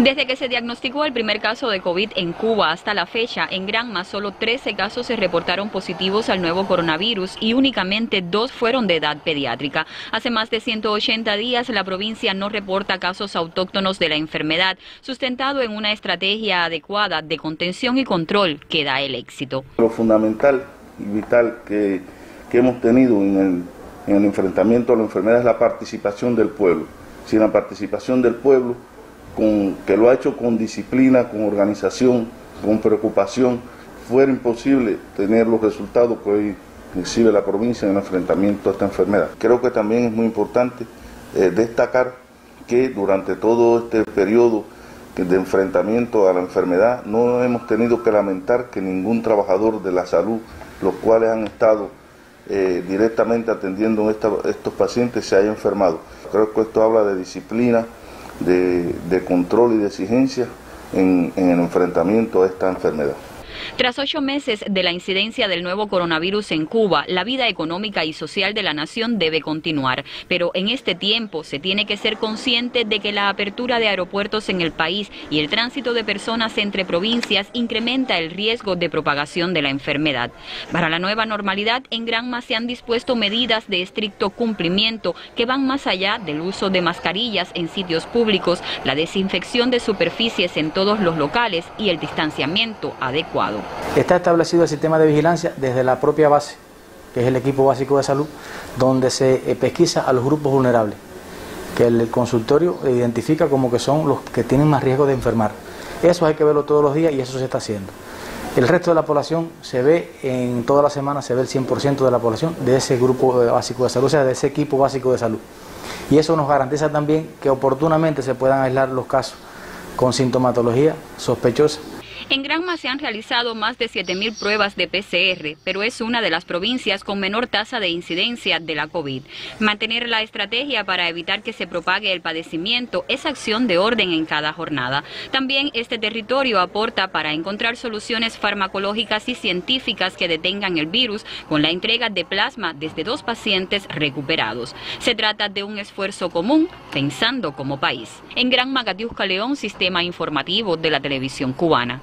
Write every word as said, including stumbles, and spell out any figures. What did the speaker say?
Desde que se diagnosticó el primer caso de COVID en Cuba hasta la fecha, en Granma solo trece casos se reportaron positivos al nuevo coronavirus y únicamente dos fueron de edad pediátrica. Hace más de ciento ochenta días la provincia no reporta casos autóctonos de la enfermedad, sustentado en una estrategia adecuada de contención y control que da el éxito. Lo fundamental y vital que, que hemos tenido en el, en el enfrentamiento a la enfermedad es la participación del pueblo. Sin la participación del pueblo, con, que lo ha hecho con disciplina, con organización, con preocupación, fuera imposible tener los resultados que hoy recibe la provincia en el enfrentamiento a esta enfermedad. Creo que también es muy importante eh, destacar que durante todo este periodo de enfrentamiento a la enfermedad no hemos tenido que lamentar que ningún trabajador de la salud, los cuales han estado eh, directamente atendiendo a estos pacientes, se haya enfermado. Creo que esto habla de disciplina, de, de control y de exigencia en, en el enfrentamiento a esta enfermedad. Tras ocho meses de la incidencia del nuevo coronavirus en Cuba, la vida económica y social de la nación debe continuar. Pero en este tiempo se tiene que ser consciente de que la apertura de aeropuertos en el país y el tránsito de personas entre provincias incrementa el riesgo de propagación de la enfermedad. Para la nueva normalidad, en Granma se han dispuesto medidas de estricto cumplimiento que van más allá del uso de mascarillas en sitios públicos, la desinfección de superficies en todos los locales y el distanciamiento adecuado. Está establecido el sistema de vigilancia desde la propia base, que es el equipo básico de salud, donde se pesquisa a los grupos vulnerables, que el consultorio identifica como que son los que tienen más riesgo de enfermar. Eso hay que verlo todos los días y eso se está haciendo. El resto de la población se ve, en toda la semana se ve el cien por ciento de la población de ese grupo básico de salud, o sea, de ese equipo básico de salud. Y eso nos garantiza también que oportunamente se puedan aislar los casos con sintomatología sospechosa. En Granma se han realizado más de siete mil pruebas de P C R, pero es una de las provincias con menor tasa de incidencia de la COVID. Mantener la estrategia para evitar que se propague el padecimiento es acción de orden en cada jornada. También este territorio aporta para encontrar soluciones farmacológicas y científicas que detengan el virus con la entrega de plasma desde dos pacientes recuperados. Se trata de un esfuerzo común pensando como país. En Granma, Gatiusca León, Sistema Informativo de la Televisión Cubana.